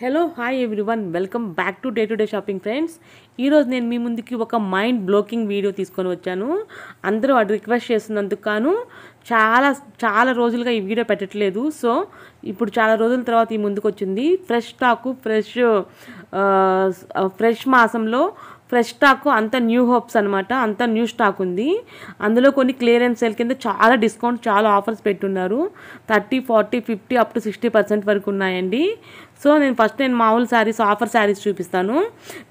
Hello hi everyone welcome back to day shopping friends ई रोज नेनु मी मुंदुकी ओक माइंड ब्लोकिंग वीडियो तीसुकोनि वच्चानु अंदरू वाडु रिक्वेस्ट चेस्तुन्नंदुकु गानु चाला चाला रोजुलुगा ई वीडियो पेट्टट्लेदु सो इप्पुडु चाला रोजुल तर्वात ई मुंदुकु वच्चिंदी फ्रेश स्टाक फ्रेश मासंलो फ्रेश स्टाक अंत न्यू होप्स अन्नमाट अंत न्यू स्टाक उंदी अंदुलो कोन्नि क्लियरेंस सेल किंद चाला डिस्काउंट चाला आफर्स पेट्टुन्नारु 30, 40, 50 अप टू 60% वरकु उन्नायंडी सो नेनु फस्ट नेनु मामूल सारीस आफर सारीस चूपिस्तानु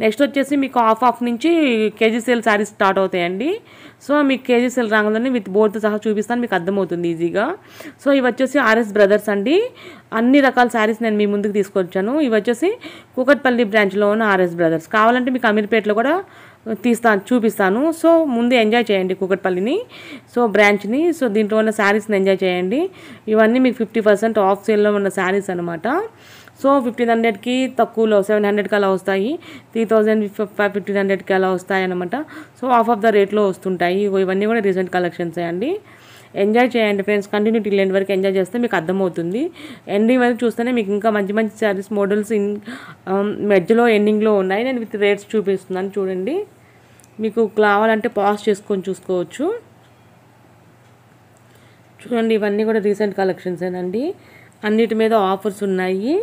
नेक्स्ट वच्चेसी मीकु हाफ आफ नुंची केजी सेल सारीस स्टार्ट अवुतायंडी सो मीकु केजी सेल रांगलने वित् बोर्ड सह चूपिस्तानु मीकु अर्थमवुतुंदी ఈజీగా सो इवि वच्चेसी आरएस ब्रदर्स अंडी अन्नी रकाल सारीस नेनु मी मुंदुकु तीसुकोच्चानु इवि वच्चेसी कुकटपल्ली ब्रांच లో ఉన్న आरएस ब्रदर्स కావాలంటే మీకు అమీర్పేటలో కూడా తీస్తాను చూపిస్తాను సో ముందు ఎంజాయ్ చేయండి కుకట్పల్లిని సో బ్రాంచ్ ని సో దీంట్లో ఉన్న సారీస్ ని ఎంజాయ్ చేయండి ఇవన్నీ మీకు 50% ఆఫ్ సేల్ లో ఉన్న సారీస్ అన్నమాట సో 1500 కి తక్కువలో 700 కి అలా వస్తాయి 3500 కి అలా వస్తాయి అన్నమాట so half off the rate లో వస్తుంటాయి ఇవన్నీ కూడా రీసెంట్ కలెక్షన్స్ అండి ఎంజాయ్ చేయండి ఫ్రెండ్స్ కంటిన్యూ టిల్ ఎండ్ వరకు ఎంజాయ్ చేస్తే మీకు అర్థమవుతుంది ఎండింగ్ వరకు చూస్తేనే మీకు ఇంకా మంచి మంచి సారీస్ మోడల్స్ మధ్యలో ఎండింగ్ లో ఉన్నాయి నేను విత్ రేట్స్ చూపిస్తున్నాను చూడండి మీకు కావాలంటే పాజ్ చేసుకొని చూసుకోవచ్చు చూడండి ఇవన్నీ కూడా రీసెంట్ కలెక్షన్స్ ఏనండి అన్నిటి మీద ఆఫర్స్ ఉన్నాయి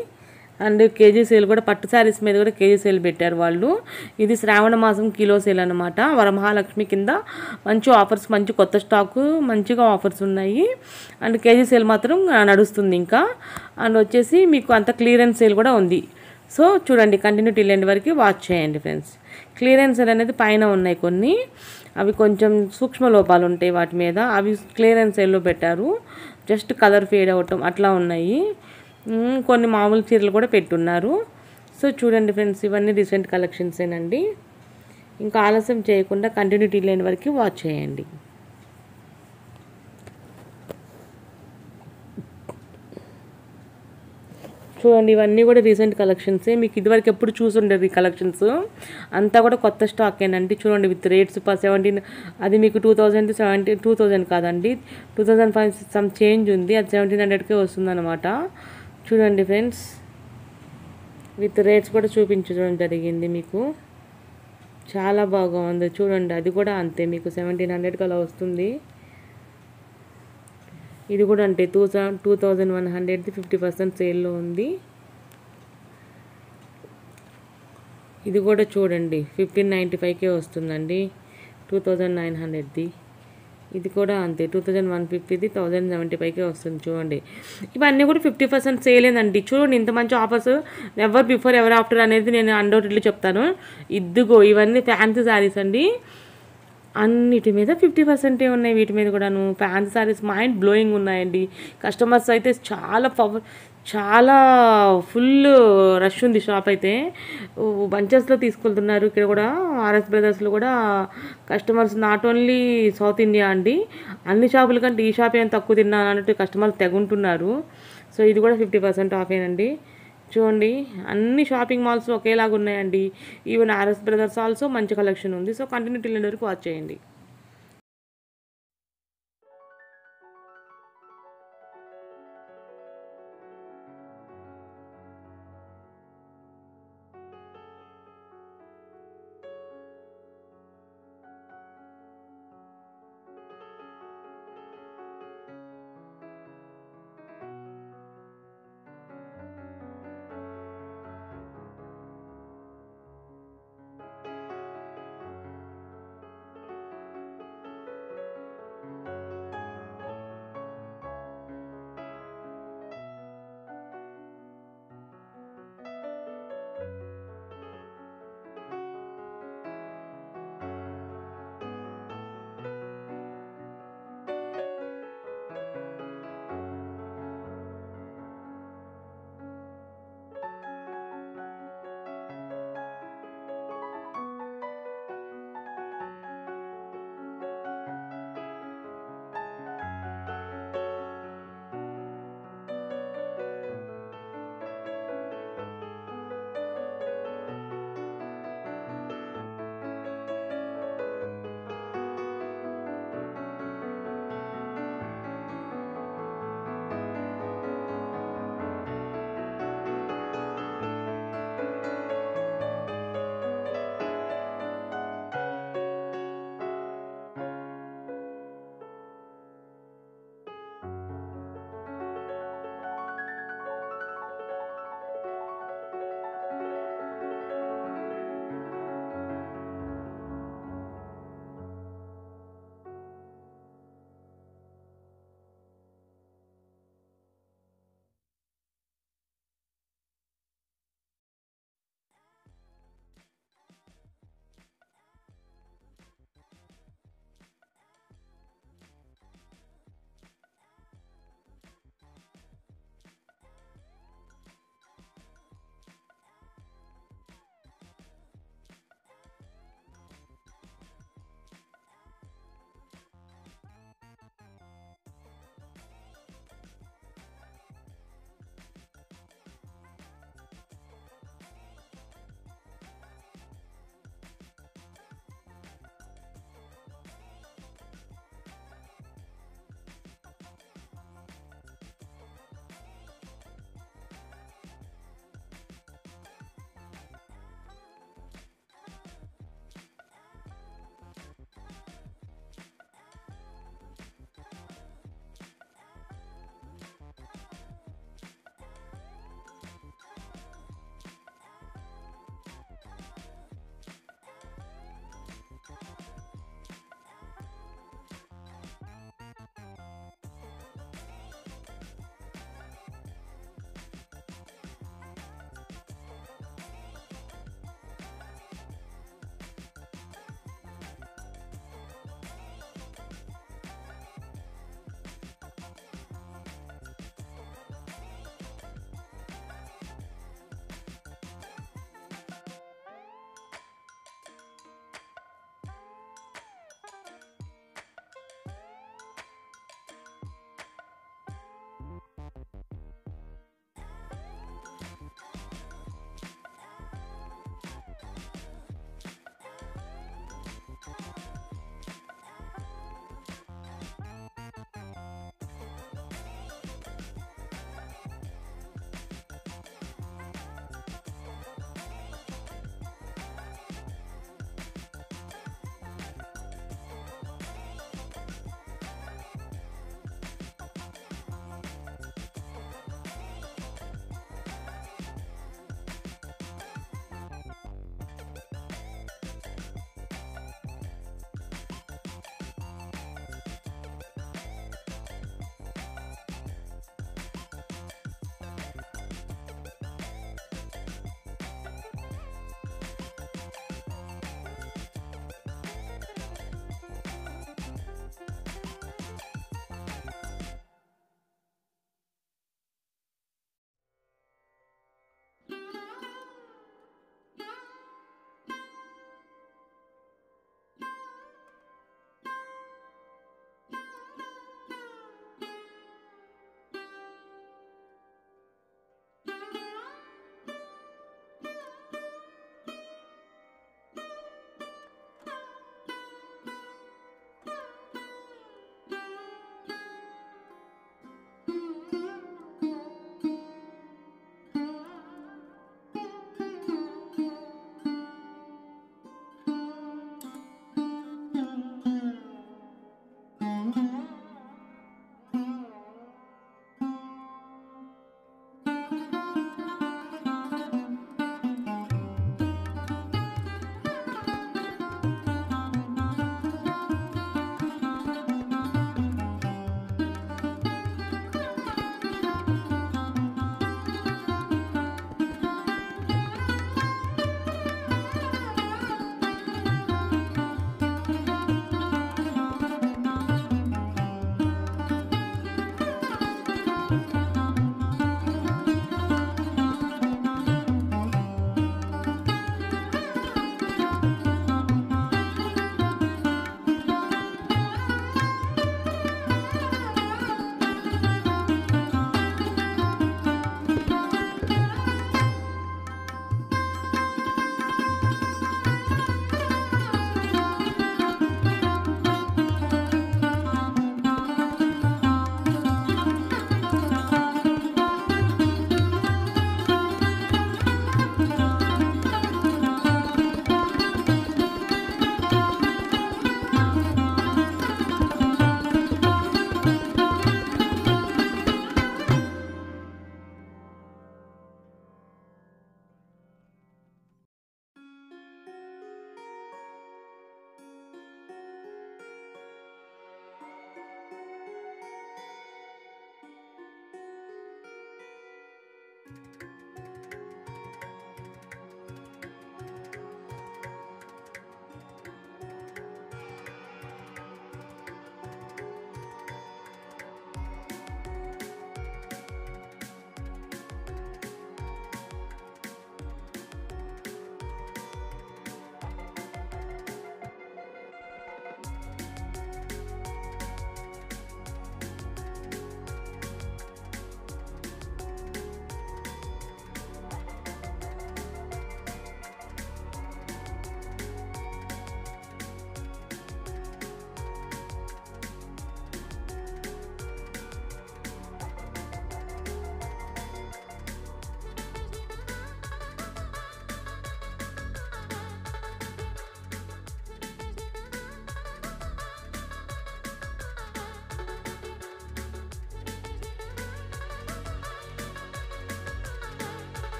అండ్ కేజీ సేల్ కూడా పట్టు సారీస్ మీద కూడా కేజీ సేల్ పెట్టారు వాళ్ళు ఇది శ్రావణ మాసం కిలో సేల్ అన్నమాట వరమహాలక్ష్మి కింద మంచి ఆఫర్స్ మంచి కొత్త స్టాక్ మంచిగా ఆఫర్స్ ఉన్నాయి అండ్ కేజీ సేల్ మాత్రం నడుస్తుంది ఇంకా అండ్ వచ్చేసి మీకు అంత క్లియరెన్స్ సేల్ కూడా ఉంది సో చూడండి కంటిన్యూ టిల్ ఎండ్ వరకు వాచ్ చేయండి ఫ్రెండ్స్ క్లియరెన్స్ సేల్ అనేది పైన ఉన్నాయి కొన్ని అవి కొంచెం సూక్ష్మ లోపాలు ఉంటాయి వాటి మీద అవి క్లియరెన్స్ సేల్లో పెట్టారు జస్ట్ కలర్ ఫేడ్ అవటం అట్లా ఉన్నాయి కొన్ని మామూలు చీరలు కూడా పెట్టున్నారు సో చూడండి ఫ్రెండ్స్ ఇవన్నీ రీసెంట్ కలెక్షన్స్ ఏనండి ఇంకా ఆలస్యం చేయకుండా కంటిన్యూటీ లైన్ వరకు వాచ్ చేయండి చూడండి ఇవన్నీ కూడా రీసెంట్ కలెక్షన్స్ మీకు ఇదివరకు ఎప్పుడు చూసుండేది కలెక్షన్స్ అంతా కూడా కొత్త స్టాక్ ఏనండి చూడండి విత్ రేట్స్ 17 అది మీకు 2017 2000 కాదండి 2005 సమ్ చేంజ్ ఉంది అది 1700 కే వస్తుందన్నమాట చూడండి ఫ్రెండ్స్ విత్ రేట్స్ కూడా చూపించడం జరిగింది మీకు చాలా బాగుంది చూడండి అది కూడా అంతే మీకు 1700 కి అలా వస్తుంది ఇది కూడా అంటే 2100 ది 50% సేల్ లో ఉంది ఇది కూడా చూడండి 1595 కే వస్తుందండి 2900 ది ఇది కూడా అంతే 2150 ది 1075 కే వస్తుంది చూడండి ఇవన్నీ కూడా 50% సేల్ ఏనండి చూడండి ఇంత మంచి offers ever before ever after అనేది నేను అండౌట్లీ చెప్తాను ఇదిగో ఇవన్నీ ఫ్యాన్సీ సారీస్ అండి అన్నిటి మీద 50% ఉన్నాయి వీటి మీద కూడాను ఫ్యాన్సీ సారీస్ మైండ్ బ్లోయింగ్ ఉన్నాయండి కస్టమర్స్ అయితే చాలా చాలా ఫుల్ రష్ ఉంది షాప్ అయితే బంచెస్లో తీసుకెళ్తున్నారు ఇక్కడ కూడా ఆర్ఎస్ బ్రదర్స్లో కూడా customers not only south India అండి అన్ని షాపుల కంటే ఈ షాప్ ఏం తక్కువ తిన్నాను అన్నట్టు కస్టమర్స్ తెగుంటున్నారు సో ఇది కూడా 50% ఆఫ్ ఏనండి చూడండి అన్ని షాపింగ్ మాల్స్ ఒకేలాగా ఉన్నాయండి ఈవెన్ ఆర్ఎస్ బ్రదర్స్ ఆల్సో మంచి కలెక్షన్ ఉంది సో కంటిన్యూ టిల్ ఎండ్ వరకు వాచ్ చేయండి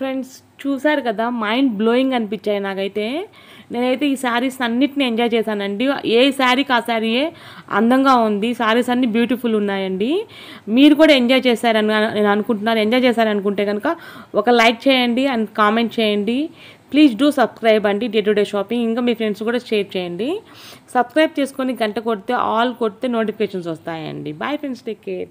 ఫ్రెండ్స్ చూసారు కదా మైండ్ బ్లోయింగ్ అనిపించాయి నాకైతే. నేనైతే ఈ సారీస్ అన్నిటిని ఎంజాయ్ చేశానండి. ఏ శారీకి ఆ శారీయే అందంగా ఉంది, శారీస్ అన్నీ బ్యూటిఫుల్ ఉన్నాయండి. మీరు కూడా ఎంజాయ్ చేశారని నేను అనుకుంటున్నాను. ఎంజాయ్ చేశారనుకుంటే కనుక ఒక లైక్ చేయండి అండ్ కామెంట్ చేయండి. ప్లీజ్ డూ సబ్స్క్రైబ్ అండి డే టు డే షాపింగ్. ఇంకా మీ ఫ్రెండ్స్ కూడా షేర్ చేయండి. సబ్స్క్రైబ్ చేసుకొని గంట కొడితే ఆల్ కొడితే నోటిఫికేషన్స్ వస్తాయండి. Bye friends, take care.